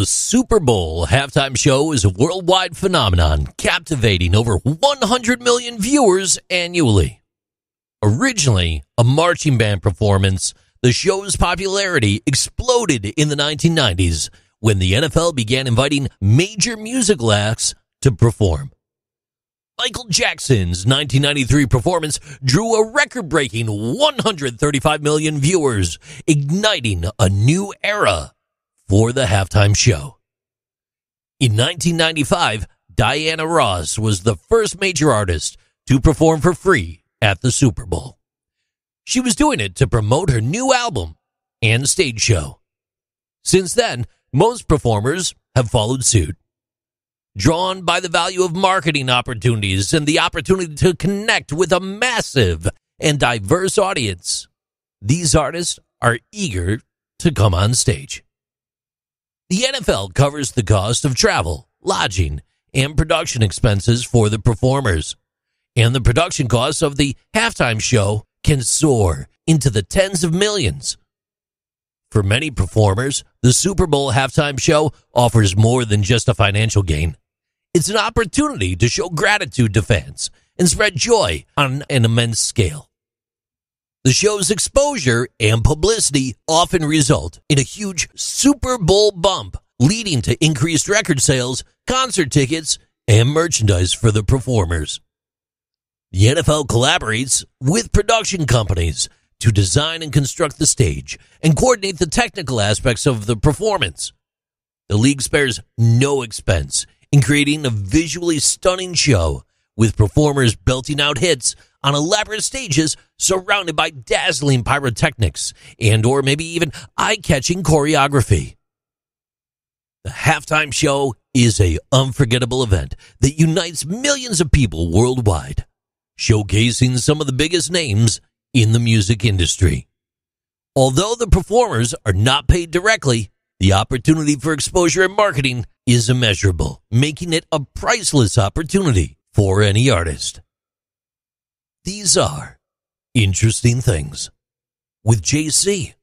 The Super Bowl halftime show is a worldwide phenomenon, captivating over 100 million viewers annually. Originally a marching band performance, the show's popularity exploded in the 1990s when the NFL began inviting major musical acts to perform. Michael Jackson's 1993 performance drew a record-breaking 135 million viewers, igniting a new era for the halftime show. In 1995, Diana Ross was the first major artist to perform for free at the Super Bowl. She was doing it to promote her new album and stage show. Since then, most performers have followed suit. Drawn by the value of marketing opportunities and the opportunity to connect with a massive and diverse audience, these artists are eager to come on stage. The NFL covers the cost of travel, lodging, and production expenses for the performers, and the production costs of the halftime show can soar into the tens of millions. For many performers, the Super Bowl halftime show offers more than just a financial gain. It's an opportunity to show gratitude to fans and spread joy on an immense scale. The show's exposure and publicity often result in a huge Super Bowl bump, leading to increased record sales, concert tickets, and merchandise for the performers. The NFL collaborates with production companies to design and construct the stage and coordinate the technical aspects of the performance. The league spares no expense in creating a visually stunning show, with performers belting out hits on elaborate stages surrounded by dazzling pyrotechnics and or maybe even eye-catching choreography. The halftime show is an unforgettable event that unites millions of people worldwide, showcasing some of the biggest names in the music industry. Although the performers are not paid directly, the opportunity for exposure and marketing is immeasurable, making it a priceless opportunity for any artist. These are Interesting Things with JC.